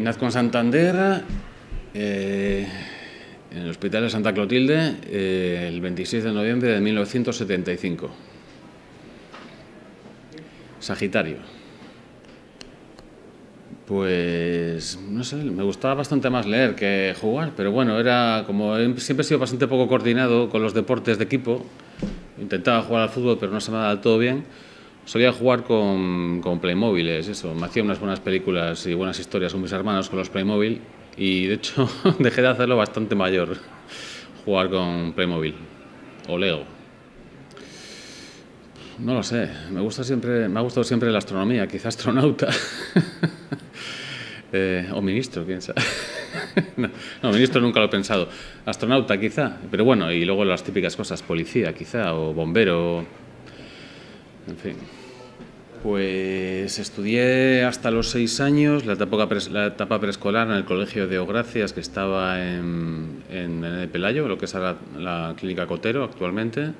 Naz con Santander en el hospital de Santa Clotilde el 26 de noviembre de 1975. Sagitario. Pues, no sé, me gustaba bastante más leer que jugar, pero bueno, era como siempre he sido bastante poco coordinado con los deportes de equipo. Intentaba jugar al fútbol, pero no se me daba del todo bien. Solía jugar con Playmóviles, eso. Me hacía unas buenas películas y buenas historias con mis hermanos con los Playmobil y, de hecho, dejé de hacerlo bastante mayor, jugar con Playmobil o Lego. No lo sé, me ha gustado siempre la astronomía, quizá astronauta o ministro, quién sabe. No, ministro nunca lo he pensado. Astronauta, quizá, pero bueno, y luego las típicas cosas, policía, quizá, o bombero, en fin. Pues estudié hasta los 6 años, la etapa preescolar en el Colegio de Ogracias, que estaba en Pelayo, lo que es ahora la clínica Cotero actualmente.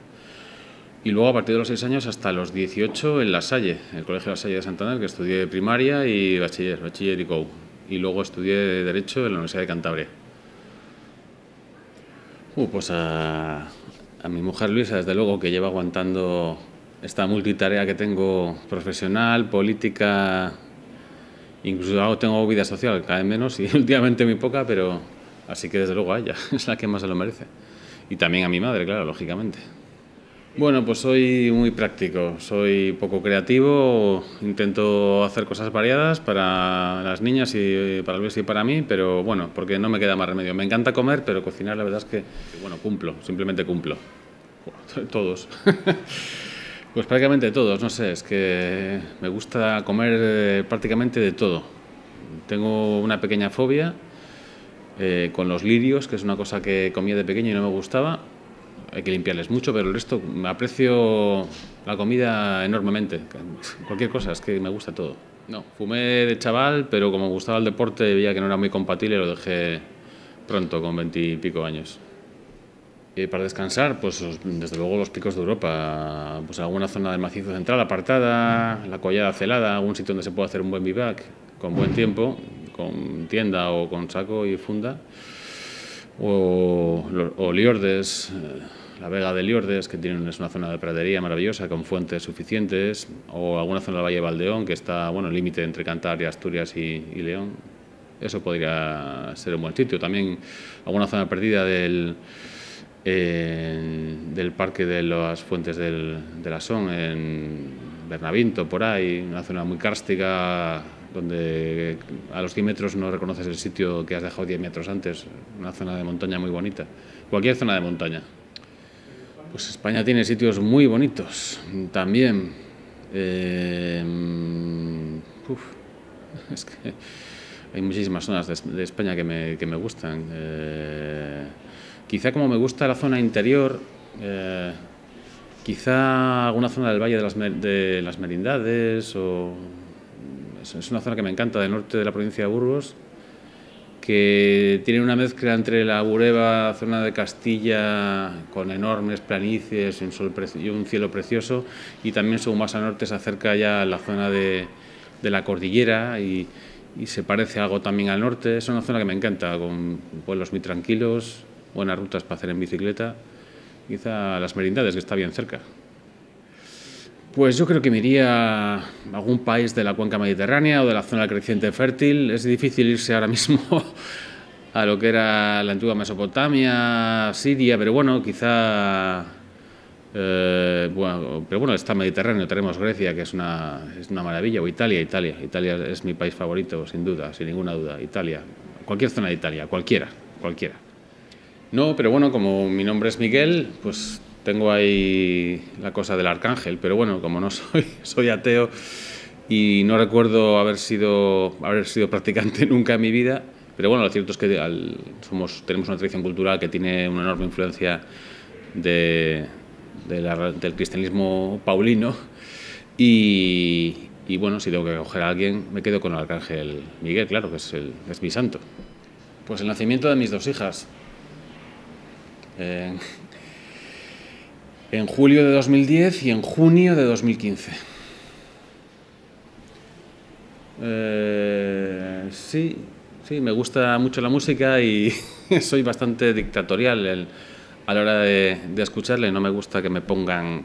Y luego, a partir de los 6 años, hasta los 18, en La Salle, el Colegio de La Salle de Santander, que estudié primaria y bachiller y COU. Y luego estudié Derecho en la Universidad de Cantabria. Pues a mi mujer Luisa, desde luego, que lleva aguantando esta multitarea que tengo, profesional, política, incluso ahora tengo vida social, cada vez menos, y últimamente muy poca, pero así que desde luego a ella, es la que más se lo merece. Y también a mi madre, claro, lógicamente. Bueno, pues soy muy práctico, soy poco creativo, intento hacer cosas variadas para las niñas y para Luis y para mí, pero bueno, porque no me queda más remedio. Me encanta comer, pero cocinar la verdad es que, bueno, cumplo, simplemente cumplo. Todos. Pues prácticamente todos, no sé, es que me gusta comer prácticamente de todo. Tengo una pequeña fobia con los lirios, que es una cosa que comía de pequeño y no me gustaba. Hay que limpiarles mucho, pero el resto me aprecio la comida enormemente. Cualquier cosa, es que me gusta todo. No, fumé de chaval, pero como me gustaba el deporte, veía que no era muy compatible y lo dejé pronto, con 20 y pico años. Y para descansar, pues desde luego los Picos de Europa, pues alguna zona del macizo central apartada, la Collada Celada, algún sitio donde se pueda hacer un buen vivac, con buen tiempo, con tienda o con saco y funda, o Liordes, la Vega de Liordes, que es una zona de pradería maravillosa, con fuentes suficientes, o alguna zona del Valle de Valdeón, que está, bueno, límite entre Cantabria, Asturias y León. Eso podría ser un buen sitio. También alguna zona perdida del parque de las fuentes del Asón, en Bernabinto, por ahí, una zona muy kárstica, donde a los 10 metros no reconoces el sitio que has dejado 10 metros antes, una zona de montaña muy bonita, cualquier zona de montaña. Pues España tiene sitios muy bonitos, también. Es que hay muchísimas zonas de España que me gustan. Quizá como me gusta la zona interior, quizá alguna zona del Valle de las Merindades, o es una zona que me encanta, del norte de la provincia de Burgos, que tiene una mezcla entre la Bureba, zona de Castilla, con enormes planicies y un cielo precioso, y también, según más al norte, se acerca ya la zona de la cordillera y se parece algo también al norte. Es una zona que me encanta, con pueblos muy tranquilos, buenas rutas para hacer en bicicleta, quizá Las Merindades, que está bien cerca. Pues yo creo que me iría a algún país de la cuenca mediterránea o de la zona creciente fértil. Es difícil irse ahora mismo a lo que era la antigua Mesopotamia, Siria, pero bueno, quizá... Pero bueno, está Mediterráneo, tenemos Grecia, que es una maravilla, o Italia es mi país favorito, sin duda, sin ninguna duda, Italia, cualquier zona de Italia, cualquiera. No, pero bueno, como mi nombre es Miguel, pues tengo ahí la cosa del arcángel, pero bueno, como no soy ateo y no recuerdo haber sido practicante nunca en mi vida, pero bueno, lo cierto es que tenemos una tradición cultural que tiene una enorme influencia del cristianismo paulino, y Y bueno, si tengo que coger a alguien, me quedo con el arcángel Miguel, claro, que es mi santo. Pues el nacimiento de mis dos hijas. En julio de 2010 y en junio de 2015. Sí, me gusta mucho la música y soy bastante dictatorial a la hora de escucharle. No me gusta que me pongan,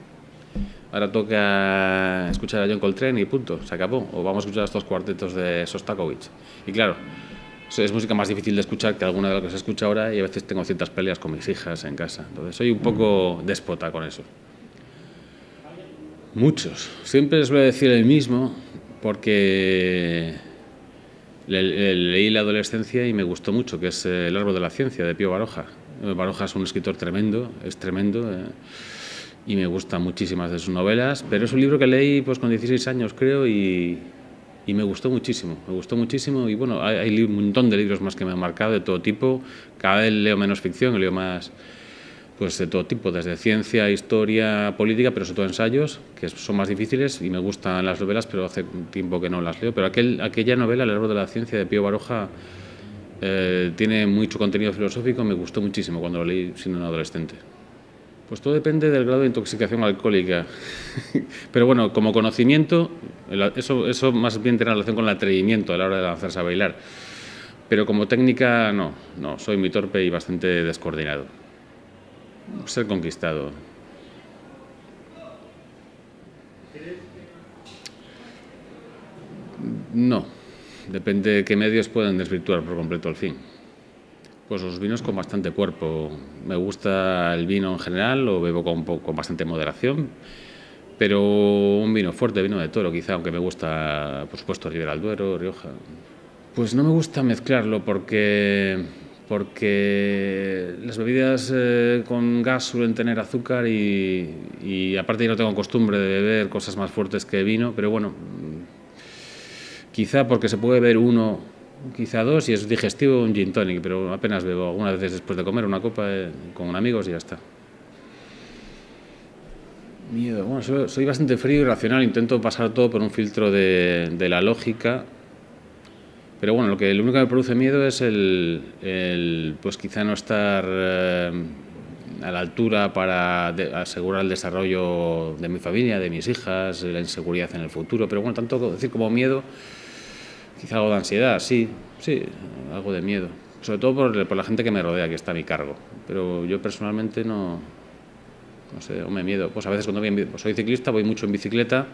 ahora toca escuchar a John Coltrane y punto, se acabó. O vamos a escuchar estos cuartetos de Sostakovich. Y claro, es música más difícil de escuchar que alguna de las que se escucha ahora y a veces tengo ciertas peleas con mis hijas en casa. Entonces soy un poco déspota con eso. Muchos. Siempre les voy a decir el mismo porque leí la adolescencia y me gustó mucho, que es El árbol de la ciencia, de Pío Baroja. Baroja es un escritor tremendo, es tremendo, y me gustan muchísimas de sus novelas, pero es un libro que leí pues, con 16 años, creo, y me gustó muchísimo, y bueno, hay un montón de libros más que me han marcado, de todo tipo. Cada vez leo menos ficción, leo más pues, de todo tipo, desde ciencia, historia, política, pero sobre todo ensayos, que son más difíciles, y me gustan las novelas, pero hace tiempo que no las leo. Pero aquella novela, El árbol de la ciencia, de Pío Baroja, tiene mucho contenido filosófico, me gustó muchísimo cuando lo leí siendo un adolescente. Pues todo depende del grado de intoxicación alcohólica. Pero bueno, como conocimiento, eso más bien tiene relación con el atrevimiento a la hora de lanzarse a bailar. Pero como técnica, no, soy muy torpe y bastante descoordinado. Ser conquistado. No, depende de qué medios puedan desvirtuar por completo el fin. Pues los vinos con bastante cuerpo. Me gusta el vino en general, lo bebo con bastante moderación, pero un vino fuerte, vino de toro quizá, aunque me gusta, por supuesto, Ribera del Duero, Rioja. Pues no me gusta mezclarlo porque las bebidas con gas suelen tener azúcar y aparte yo no tengo costumbre de beber cosas más fuertes que vino, pero bueno, quizá porque se puede beber uno, quizá dos, y es digestivo un gin tonic, pero apenas bebo algunas veces después de comer una copa con amigos y ya está. Miedo. Bueno, soy bastante frío y racional, intento pasar todo por un filtro de la lógica, pero bueno, lo único que me produce miedo es pues quizá no estar a la altura para asegurar el desarrollo de mi familia, de mis hijas, la inseguridad en el futuro, pero bueno, tanto decir como miedo. Quizá algo de ansiedad, sí, algo de miedo. Sobre todo por la gente que me rodea, que está a mi cargo. Pero yo personalmente no sé, me miedo. Pues a veces cuando soy ciclista, voy mucho en bicicleta.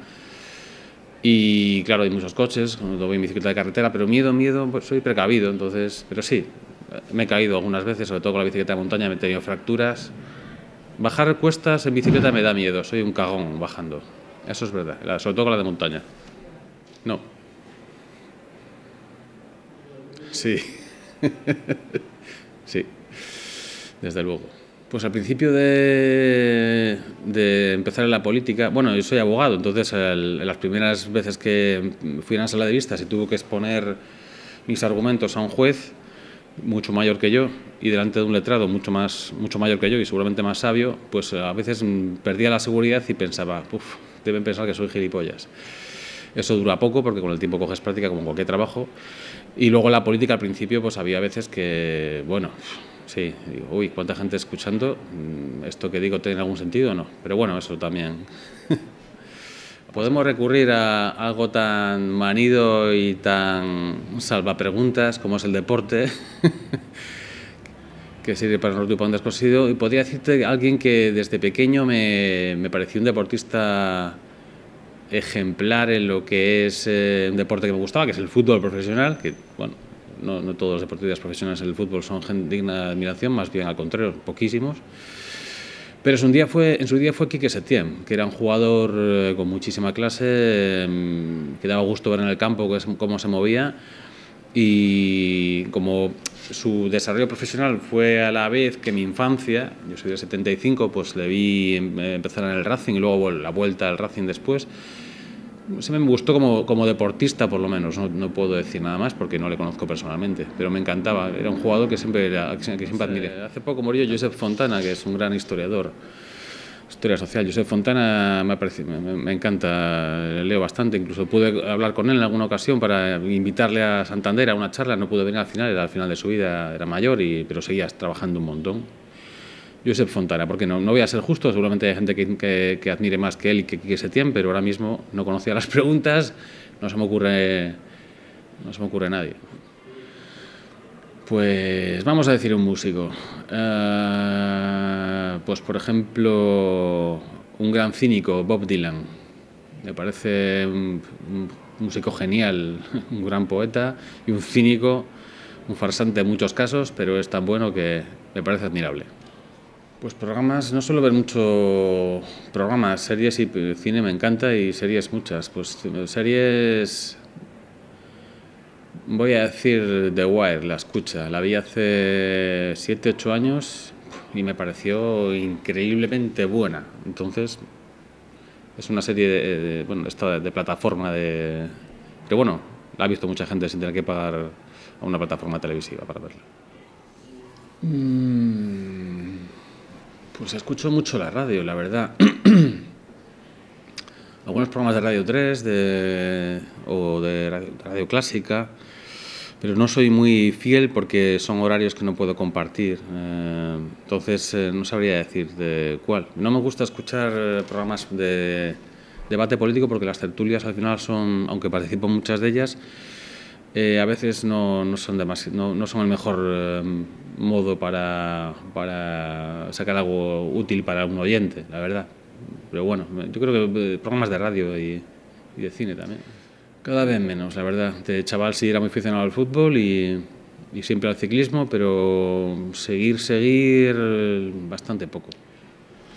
Y claro, hay muchos coches, cuando voy en bicicleta de carretera, pero miedo, pues soy precavido. Entonces, pero sí, me he caído algunas veces, sobre todo con la bicicleta de montaña, me he tenido fracturas. Bajar cuestas en bicicleta me da miedo, soy un cagón bajando. Eso es verdad, sobre todo con la de montaña. No. Sí, sí, desde luego. Pues al principio de empezar en la política, bueno, yo soy abogado, entonces las primeras veces que fui a una sala de vistas y tuve que exponer mis argumentos a un juez, mucho mayor que yo, y delante de un letrado mucho mayor que yo y seguramente más sabio, pues a veces perdía la seguridad y pensaba, deben pensar que soy gilipollas. Eso dura poco porque con el tiempo coges práctica como en cualquier trabajo. Y luego la política al principio pues había veces que, bueno, sí, digo, uy, cuánta gente escuchando, esto que digo tiene algún sentido o no. Pero bueno, eso también. Podemos recurrir a algo tan manido y tan salvapreguntas como es el deporte, que sirve para un pan descosido. Y podría decirte alguien que desde pequeño me pareció un deportista ejemplar en lo que es un deporte que me gustaba, que es el fútbol profesional, que, bueno, no todos los deportistas profesionales en el fútbol son gente digna de admiración, más bien al contrario, poquísimos. Pero en su día fue Quique Setién, que era un jugador con muchísima clase, que daba gusto ver en el campo cómo se movía, y como su desarrollo profesional fue a la vez que mi infancia, yo soy del 75, pues le vi empezar en el Racing y luego la vuelta al Racing después. Se me gustó como deportista, por lo menos, no puedo decir nada más porque no le conozco personalmente, pero me encantaba, era un jugador que siempre admiré. Hace poco murió Josep Fontana, que es un gran historiador Historia social. Josep Fontana me encanta, leo bastante, incluso pude hablar con él en alguna ocasión para invitarle a Santander a una charla, no pude venir al final, era al final de su vida, era mayor, pero seguía trabajando un montón. Josep Fontana, porque no voy a ser justo, seguramente hay gente que admire más que él y que se tiene, pero ahora mismo no conocía las preguntas, no se me ocurre nadie. Pues vamos a decir un músico, pues por ejemplo un gran cínico, Bob Dylan, me parece un músico genial, un gran poeta y un cínico, un farsante en muchos casos, pero es tan bueno que me parece admirable. Pues programas, no suelo ver mucho programas, series y cine me encanta y series muchas, pues series... Voy a decir The Wire, La Escucha. La vi hace 7-8 años y me pareció increíblemente buena. Entonces, es una serie de plataforma de... Pero bueno, la ha visto mucha gente sin tener que pagar a una plataforma televisiva para verla. Pues escucho mucho la radio, la verdad. Algunos programas de Radio 3 o de Radio Clásica, pero no soy muy fiel porque son horarios que no puedo compartir, entonces no sabría decir de cuál. No me gusta escuchar programas de debate político porque las tertulias al final son, aunque participo en muchas de ellas, a veces no son el mejor modo para sacar algo útil para un oyente, la verdad. Pero bueno, yo creo que programas de radio y de cine también. Cada vez menos, la verdad. De chaval sí era muy aficionado al fútbol y siempre al ciclismo, pero seguir, bastante poco.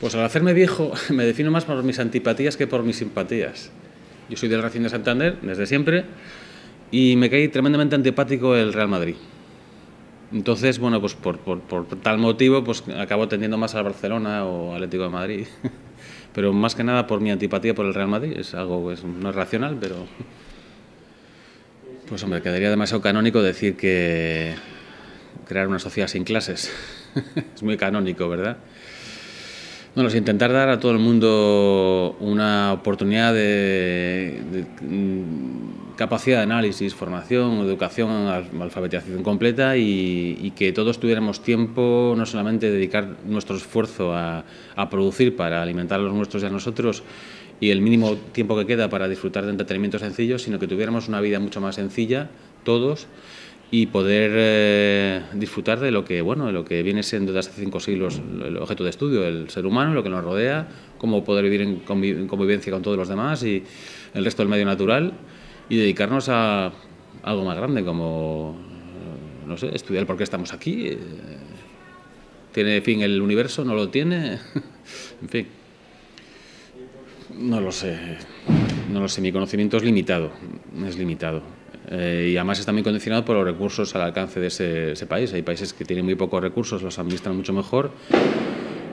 Pues al hacerme viejo me defino más por mis antipatías que por mis simpatías. Yo soy del Racing de Santander, desde siempre, y me caí tremendamente antipático el Real Madrid. Entonces, bueno, pues por tal motivo pues acabo tendiendo más al Barcelona o Atlético de Madrid. Pero más que nada por mi antipatía por el Real Madrid, es algo que no es racional, pero... Pues hombre, quedaría demasiado canónico decir que crear una sociedad sin clases. Es muy canónico, ¿verdad? Bueno, es intentar dar a todo el mundo una oportunidad de capacidad de análisis, formación, educación, alfabetización completa y que todos tuviéramos tiempo, no solamente dedicar nuestro esfuerzo a producir para alimentar a los nuestros y a nosotros y el mínimo tiempo que queda para disfrutar de entretenimiento sencillo, sino que tuviéramos una vida mucho más sencilla, todos, y poder disfrutar de lo que, bueno, de lo que viene siendo desde hace 5 siglos el objeto de estudio, el ser humano, lo que nos rodea, cómo poder vivir en convivencia con todos los demás y el resto del medio natural. Y dedicarnos a algo más grande, como, no sé, estudiar por qué estamos aquí. ¿Tiene fin el universo? ¿No lo tiene? En fin. No lo sé. No lo sé. Mi conocimiento es limitado. Es limitado. Y además está muy condicionado por los recursos al alcance de ese país. Hay países que tienen muy pocos recursos, los administran mucho mejor.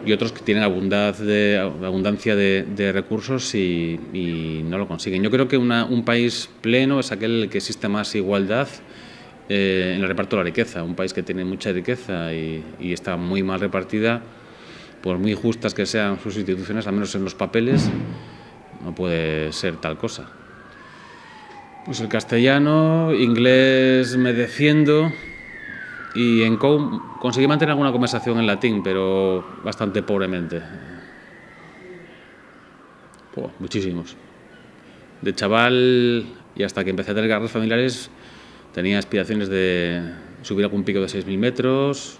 Y otros que tienen abundancia de recursos y no lo consiguen. Yo creo que un país pleno es aquel que existe más igualdad en el reparto de la riqueza. Un país que tiene mucha riqueza y está muy mal repartida, por muy justas que sean sus instituciones, al menos en los papeles, no puede ser tal cosa. Pues el castellano, inglés me defiendo... Y conseguí mantener alguna conversación en latín, pero bastante pobremente. Muchísimos. De chaval y hasta que empecé a tener carreras familiares, tenía aspiraciones de subir algún pico de 6.000 metros,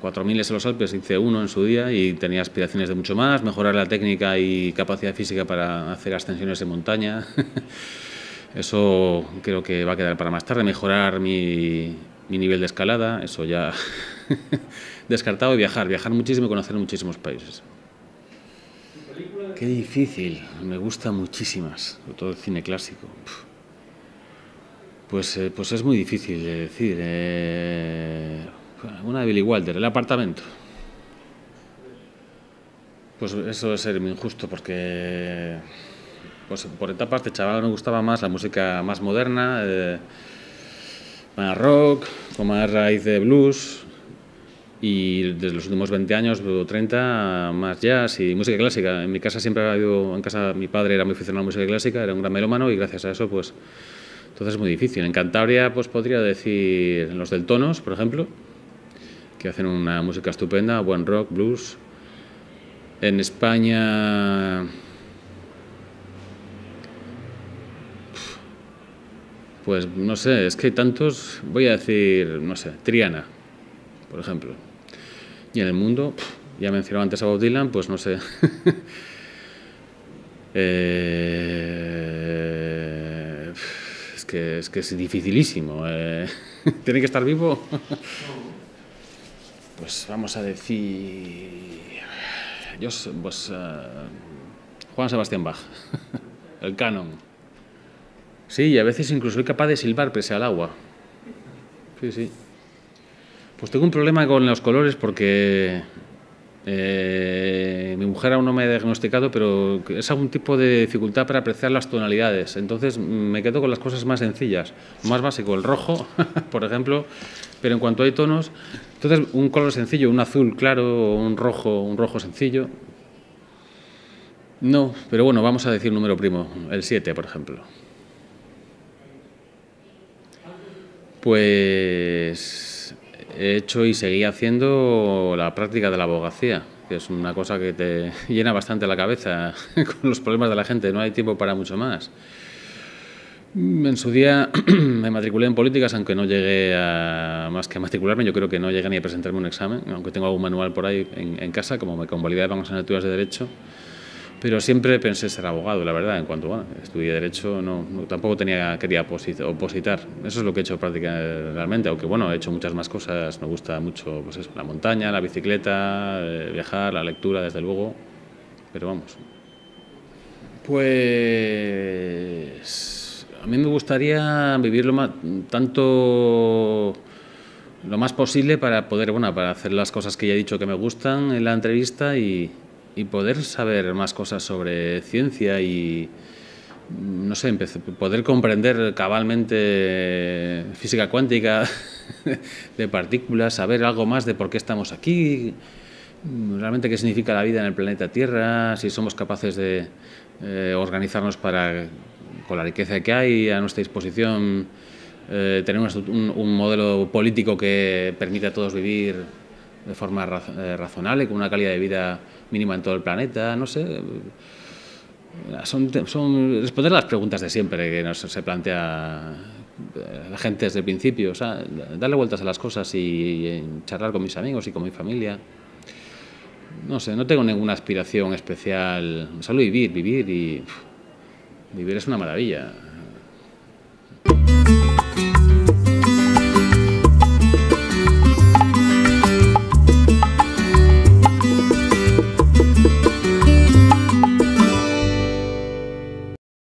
4.000 es en los Alpes, hice uno en su día, y tenía aspiraciones de mucho más, mejorar la técnica y capacidad física para hacer ascensiones de montaña. Eso creo que va a quedar para más tarde, mejorar mi nivel de escalada, eso ya descartado, y viajar muchísimo y conocer muchísimos países. Qué difícil, me gustan muchísimas, sobre todo el cine clásico. Pues es muy difícil de decir, una de Billy Wilder, El apartamento. Pues eso debe ser injusto porque, pues por etapas de chaval me gustaba más la música más moderna, más rock, con más raíz de blues, Y desde los últimos 20 años, 30, más jazz y música clásica. En mi casa siempre ha habido, en casa mi padre era muy aficionado a la música clásica, era un gran melómano y gracias a eso, pues, entonces es muy difícil. En Cantabria, pues podría decir los Deltonos, por ejemplo, que hacen una música estupenda, buen rock, blues. En España, pues no sé, es que hay tantos, voy a decir, no sé, Triana, por ejemplo. Y en el mundo, ya mencionaba antes a Bob Dylan, pues no sé. Es que es dificilísimo. ¿Tiene que estar vivo? Pues vamos a decir... Yo, pues... Juan Sebastián Bach, el canon. Sí, y a veces incluso soy capaz de silbar pese al agua. Sí, sí. Pues tengo un problema con los colores porque mi mujer aún no me ha diagnosticado, pero es algún tipo de dificultad para apreciar las tonalidades. Entonces me quedo con las cosas más sencillas, más básico, el rojo, por ejemplo, pero en cuanto hay tonos, entonces un color sencillo, un azul claro, un rojo sencillo. No, pero bueno, vamos a decir un número primo, el 7, por ejemplo. Pues... he hecho y seguí haciendo la práctica de la abogacía, que es una cosa que te llena bastante la cabeza con los problemas de la gente, no hay tiempo para mucho más. En su día me matriculé en políticas, aunque no llegué a más que a matricularme, yo creo que no llegué ni a presentarme un examen, aunque tengo algún manual por ahí en casa, como me convalidé para asignaturas de Derecho, pero siempre pensé ser abogado, la verdad, en cuanto bueno, estudié Derecho, no, tampoco quería opositar. Eso es lo que he hecho prácticamente realmente, aunque bueno, he hecho muchas más cosas, me gusta mucho pues eso, la montaña, la bicicleta, viajar, la lectura, desde luego, pero vamos. Pues... a mí me gustaría vivir lo más posible para poder, bueno, para hacer las cosas que ya he dicho que me gustan en la entrevista y poder saber más cosas sobre ciencia y, no sé, poder comprender cabalmente física cuántica de partículas, saber algo más de por qué estamos aquí, realmente qué significa la vida en el planeta Tierra, si somos capaces de organizarnos para, con la riqueza que hay a nuestra disposición, tener un modelo político que permita a todos vivir de forma razonable, con una calidad de vida mínima en todo el planeta, no sé. Son responder a las preguntas de siempre que nos se plantea la gente desde el principio, o sea, darle vueltas a las cosas y charlar con mis amigos y con mi familia. No sé, no tengo ninguna aspiración especial, solo vivir, vivir es una maravilla.